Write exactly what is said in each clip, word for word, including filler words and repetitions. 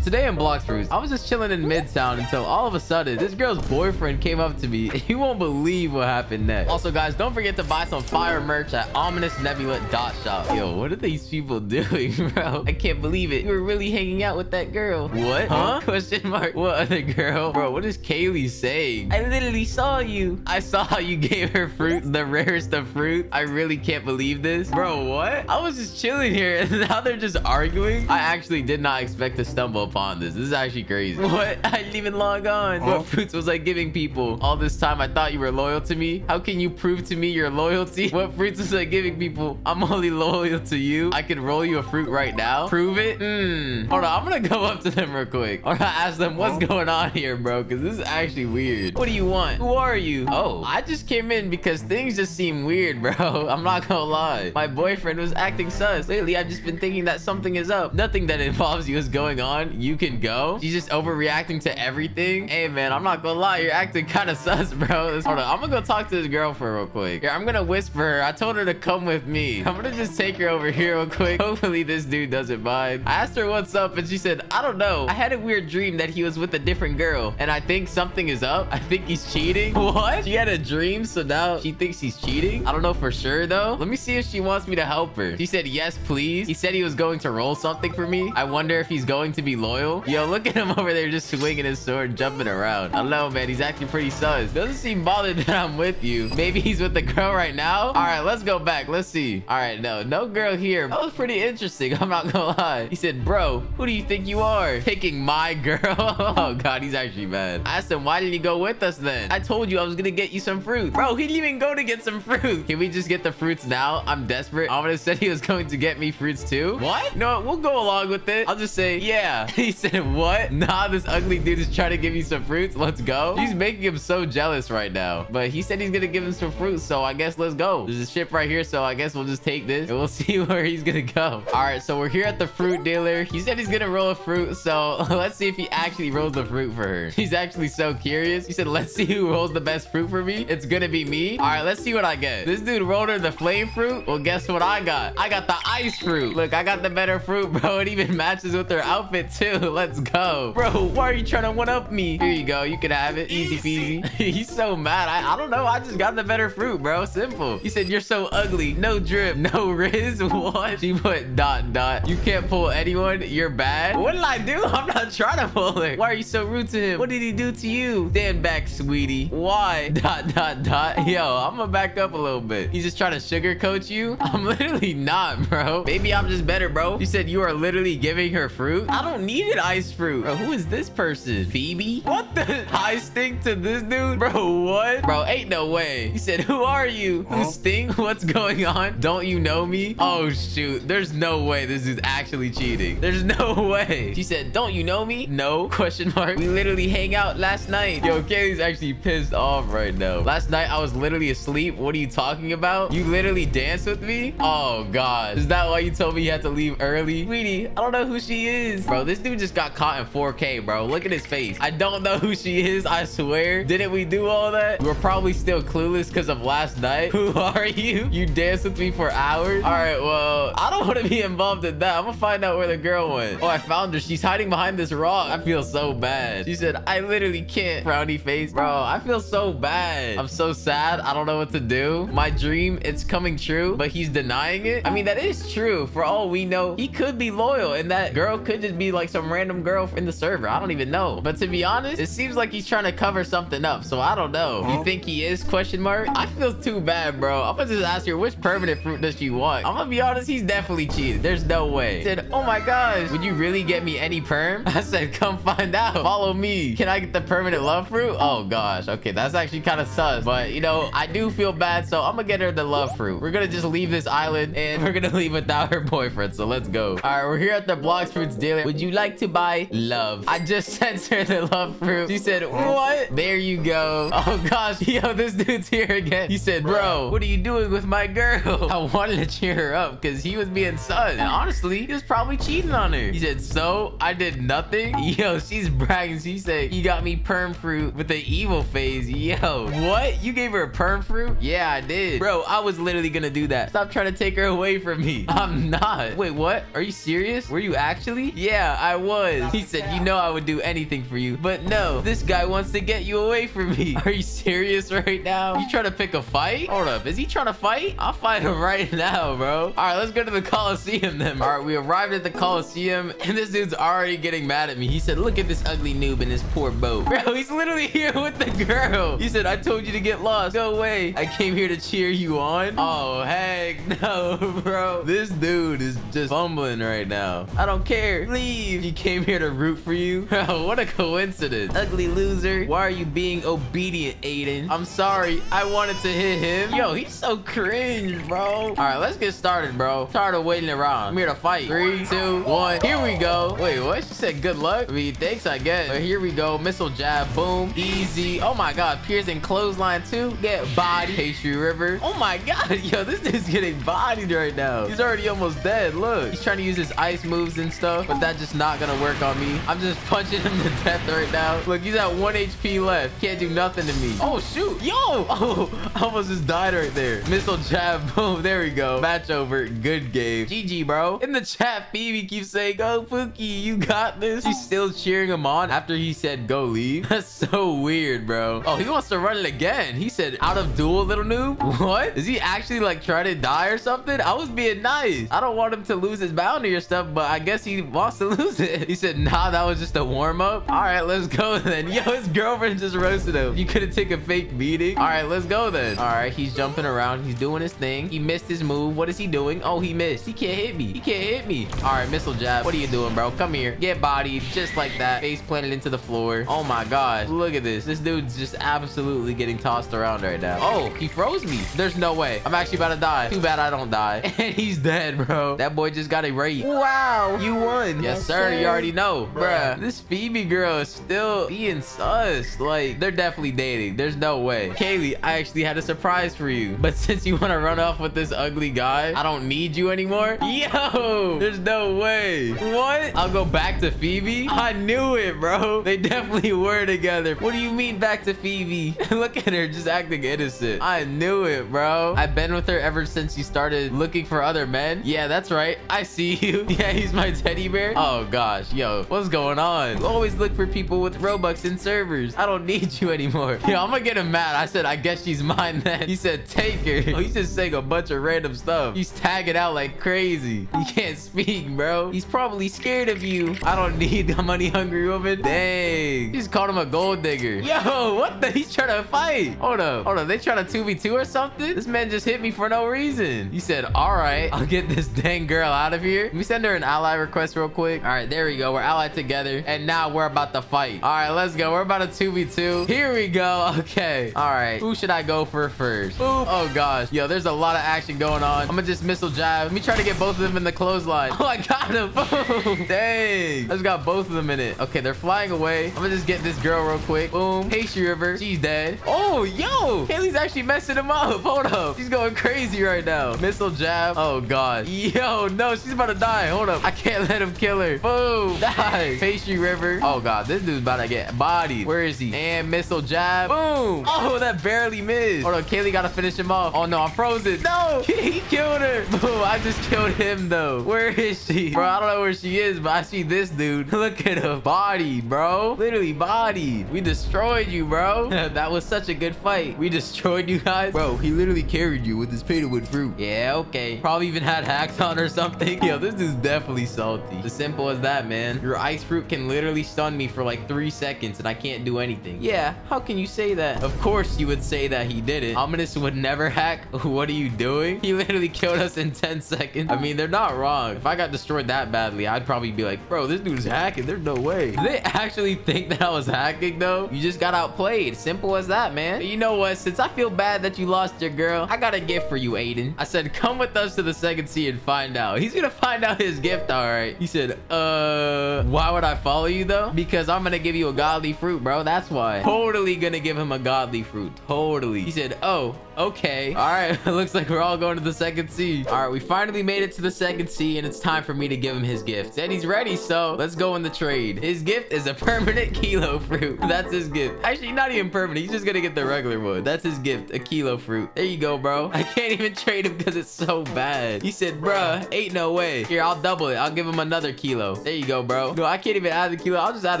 So today in Blox Fruits, I was just chilling in Midtown until all of a sudden this girl's boyfriend came up to me. You won't believe what happened next. Also, guys, don't forget to buy some fire merch at Ominous Nebula Dot Shop. Yo, what are these people doing, bro? I can't believe it. You were really hanging out with that girl. What? Huh? Question mark. What other girl? Bro, what is Kaylee saying? I literally saw you. I saw how you gave her fruit, the rarest of fruit. I really can't believe this. Bro, what? I was just chilling here and now they're just arguing. I actually did not expect to stumble upon this. This is actually crazy. What? I didn't even log on. What fruits was I giving people? All this time I thought you were loyal to me. How can you prove to me your loyalty? What fruits was I giving people? I'm only loyal to you. I could roll you a fruit right now. Prove it? Hmm. Hold on. I'm gonna go up to them real quick. Or I ask them what's going on here, bro, because this is actually weird. What do you want? Who are you? Oh, I just came in because things just seem weird, bro. I'm not gonna lie. My boyfriend was acting sus. Lately, I've just been thinking that something is up. Nothing that involves you is going on. You can go. She's just overreacting to everything. Hey, man, I'm not gonna lie. You're acting kind of sus, bro. Hold on. I'm gonna go talk to this girlfriend real quick. Here, I'm gonna whisper her. I told her to come with me. I'm gonna just take her over here real quick. Hopefully, this dude doesn't mind. I asked her what's up, and she said, I don't know. I had a weird dream that he was with a different girl, and I think something is up. I think he's cheating. What? She had a dream, so now she thinks he's cheating? I don't know for sure, though. Let me see if she wants me to help her. She said, yes, please. He said he was going to roll something for me. I wonder if he's going to be loyal. Yo, look at him over there just swinging his sword, jumping around. I don't know, man. He's acting pretty sus. Doesn't seem bothered that I'm with you. Maybe he's with the girl right now. All right, let's go back. Let's see. All right, no. No girl here. That was pretty interesting. I'm not gonna lie. He said, bro, who do you think you are? Picking my girl. Oh, God. He's actually mad. I asked him, why didn't you go with us then? I told you I was gonna get you some fruit. Bro, he didn't even go to get some fruit. Can we just get the fruits now? I'm desperate. Ominous said he was going to get me fruits too. What? No, we'll go along with it. I'll just say, yeah. He said, what? Nah, this ugly dude is trying to give me some fruits. Let's go. She's making him so jealous right now. But he said he's gonna give him some fruits, so I guess let's go. There's a ship right here, so I guess we'll just take this and we'll see where he's gonna go. All right, so we're here at the fruit dealer. He said he's gonna roll a fruit, so let's see if he actually rolls the fruit for her. He's actually so curious. He said, let's see who rolls the best fruit for me. It's gonna be me. All right, let's see what I get. This dude rolled her the flame fruit. Well, guess what I got? I got the ice fruit. Look, I got the better fruit, bro. It even matches with her outfit too. Let's go. Bro, why are you trying to one-up me? Here you go. You can have it. Easy peasy. He's so mad. I, I don't know. I just got the better fruit, bro. Simple. He said, you're so ugly. No drip. No riz. What? She put dot dot. You can't pull anyone. You're bad. What did I do? I'm not trying to pull her. Why are you so rude to him? What did he do to you? Stand back, sweetie. Why? Dot dot dot. Yo, I'm gonna back up a little bit. He's just trying to sugarcoat you. I'm literally not, bro. Maybe I'm just better, bro. You said you are literally giving her fruit. I don't need an ice fruit. Bro, who is this person? Phoebe? What the? I stink to this dude? Bro, what? Bro, ain't no way. He said, who are you? Who stink? What's going on? Don't you know me? Oh, shoot. There's no way this is actually cheating. There's no way. She said, don't you know me? No? Question mark. We literally hang out last night. Yo, Kaylee's actually pissed off right now. Last night, I was literally asleep. What are you talking about? You literally danced with me? Oh, God. Is that why you told me you had to leave early? Sweetie, I don't know who she is. Bro, this dude just got caught in four K, bro. Look at his face. I don't know who she is, I swear. Didn't we do all that? We're probably still clueless because of last night. Who are you? You danced with me for hours? All right, well, I don't want to be involved in that. I'm gonna find out where the girl went. Oh, I found her. She's hiding behind this rock. I feel so bad. She said, I literally can't. Frowny face. Bro, I feel so bad. I'm so sad. I don't know what to do. My dream, it's coming true, but he's denying it. I mean, that is true. For all we know, he could be loyal, and that girl could just be like some random girl in the server. I don't even know. But to be honest, it seems like he's trying to cover something up, so I don't know. You think he is? Question mark. I feel too bad, bro. I'm gonna just ask her, which permanent fruit does she want? I'm gonna be honest, he's definitely cheated. There's no way. He said, oh my gosh, would you really get me any perm? I said, come find out. Follow me. Can I get the permanent love fruit? Oh gosh. Okay, that's actually kind of sus, but you know, I do feel bad, so I'm gonna get her the love fruit. We're gonna just leave this island, and we're gonna leave without her boyfriend, so let's go. All right, we're here at the Blox Fruits dealer. Would you like to buy love? I just sent her the love fruit. She said, what? There you go. Oh gosh, yo, this dude's here again. He said, bro, what are you doing with my girl? I wanted to cheer her up because he was being sus, and honestly, he was probably cheating on her. He said, so I did nothing? Yo, she's bragging. She said, you got me perm fruit with the evil face. Yo, what? You gave her a perm fruit? Yeah, I did. Bro, I was literally gonna do that. Stop trying to take her away from me. I'm not. Wait, what? Are you serious? Were you actually? Yeah, I I was. He said, you know I would do anything for you. But no, this guy wants to get you away from me. Are you serious right now? You trying to pick a fight? Hold up. Is he trying to fight? I'll fight him right now, bro. All right, let's go to the Coliseum then. All right, we arrived at the Coliseum, and this dude's already getting mad at me. He said, look at this ugly noob and his poor boat. Bro, he's literally here with the girl. He said, I told you to get lost. No way. I came here to cheer you on. Oh, heck no, bro. This dude is just fumbling right now. I don't care. Leave. He came here to root for you. Bro, what a coincidence. Ugly loser. Why are you being obedient, Aiden? I'm sorry. I wanted to hit him. Yo, he's so cringe, bro. All right, let's get started, bro. I'm tired of waiting around. I'm here to fight. Three, two, one. Here we go. Wait, what? She said good luck? I mean, thanks, I guess. But here we go. Missile jab. Boom. Easy. Oh, my God. Piercing clothesline, too. Get body. Pastry River. Oh, my God. Yo, this dude's getting bodied right now. He's already almost dead. Look. He's trying to use his ice moves and stuff, but that's just not going to work on me. I'm just punching him to death right now. Look, he's at one H P left. Can't do nothing to me. Oh, shoot. Yo. Oh, I almost just died right there. Missile jab. Boom. There we go. Match over. Good game. G G, bro. In the chat, Phoebe keeps saying, go, Pookie. You got this. She's still cheering him on after he said, go leave. That's so weird, bro. Oh, he wants to run it again. He said, out of duel, little noob. What? Is he actually, like, trying to die or something? I was being nice. I don't want him to lose his bounty or stuff, but I guess he wants to lose it. He said, nah, that was just a warm-up. All right, let's go then. Yo, his girlfriend just roasted him. You couldn't take a fake beating. All right, let's go then. All right, he's jumping around. He's doing his thing. He missed his move. What is he doing? Oh, he missed. He can't hit me. He can't hit me. All right, missile jab. What are you doing, bro? Come here. Get bodied. Just like that. Face planted into the floor. Oh my God. Look at this. This dude's just absolutely getting tossed around right now. Oh, he froze me. There's no way. I'm actually about to die. Too bad I don't die. And he's dead, bro. That boy just got erased. Wow. You won. Yes, sir. You already know. Bruh. This Phoebe girl is still being sus. Like, they're definitely dating. There's no way. Kaylee, I actually had a surprise for you. But since you want to run off with this ugly guy, I don't need you anymore. Yo, there's no way. What? I'll go back to Phoebe? I knew it, bro. They definitely were together. What do you mean back to Phoebe? Look at her just acting innocent. I knew it, bro. I've been with her ever since you started looking for other men. Yeah, that's right. I see you. Yeah, he's my teddy bear. Oh, gosh. Yo, what's going on? You always look for people with Robux and servers. I don't need you anymore. Yo, I'm gonna get him mad. I said, I guess she's mine then. He said, take her. Oh, he's just saying a bunch of random stuff. He's tagging out like crazy. He can't speak, bro. He's probably scared of you. I don't need a money-hungry woman. Dang. He just called him a gold digger. Yo, what the? He's trying to fight. Hold up. Hold up. They trying to two v two or something? This man just hit me for no reason. He said, all right, I'll get this dang girl out of here. Let me send her an ally request real quick. All right, there we go. We're allied together, and now we're about to fight. All right, let's go. We're about a two v two. Here we go. Okay. All right. Who should I go for first? Boop. Oh, gosh. Yo, there's a lot of action going on. I'm going to just missile jab. Let me try to get both of them in the clothesline. Oh, I got him. Boom. Dang. I just got both of them in it. Okay, they're flying away. I'm going to just get this girl real quick. Boom. Pastry River. She's dead. Oh, yo. Kaylee's actually messing him up. Hold up. She's going crazy right now. Missile jab. Oh, God. Yo, no. She's about to die. Hold up. I can't let him kill her. Boom. Die. Pastry River. Oh, God. This dude's about to get bodied. Where is he? And missile jab. Boom. Oh, that barely missed. Hold up. Kaylee got to finish him off. Oh, no. I'm frozen. No. He killed her. Boom. I just killed him, though. Where is she? Bro, I don't know where she is, but I see this dude. Look at her. Bodied, bro. Literally bodied. We destroyed you, bro. That was such a good fight. We destroyed you guys. Bro, he literally carried you with his Peterwood fruit. Yeah, okay. Probably even had hacks on or something. Yo, this is definitely salty. As simple as that, man. Your ice fruit can literally stun me for like three seconds and I can't do anything. Yeah, how can you say that? Of course you would say that he did it. Ominous would never hack. What are you doing? He literally killed us in ten seconds. I mean, they're not wrong. If I got destroyed that badly, I'd probably be like, bro, this dude's hacking. There's no way. Did they actually think that I was hacking, though? You just got outplayed. Simple as that, man. But you know what? Since I feel bad that you lost your girl, I got a gift for you, Aiden. I said, come with us to the second sea and find out. He's gonna find out his gift, all right. He said, uh, why would I follow you, though? Because I'm gonna give you a godly fruit, bro. That's why. Totally gonna give him a godly fruit. Totally. He said, oh, Okay. All right. It looks like we're all going to the second sea. All right. We finally made it to the second sea, and it's time for me to give him his gift. And he's ready, so let's go in the trade. His gift is a permanent kilo fruit. That's his gift. Actually, not even permanent. He's just going to get the regular one. That's his gift, a kilo fruit. There you go, bro. I can't even trade him because it's so bad. He said, bruh, ain't no way. Here, I'll double it. I'll give him another kilo. There you go, bro. No, I can't even add the kilo. I'll just add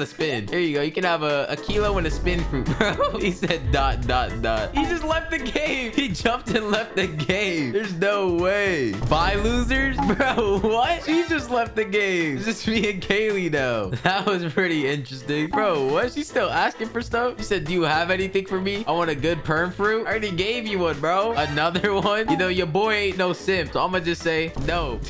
a spin. Here you go. You can have a, a kilo and a spin fruit, bro. He said dot, dot, dot. He just left the game. He jumped and left the game. There's no way. Bye, losers? Bro, what? She just left the game. It's just me and Kaylee now. That was pretty interesting. Bro, what? She's still asking for stuff? She said, do you have anything for me? I want a good perm fruit. I already gave you one, bro. Another one? You know, your boy ain't no simp, so I'm gonna just say no.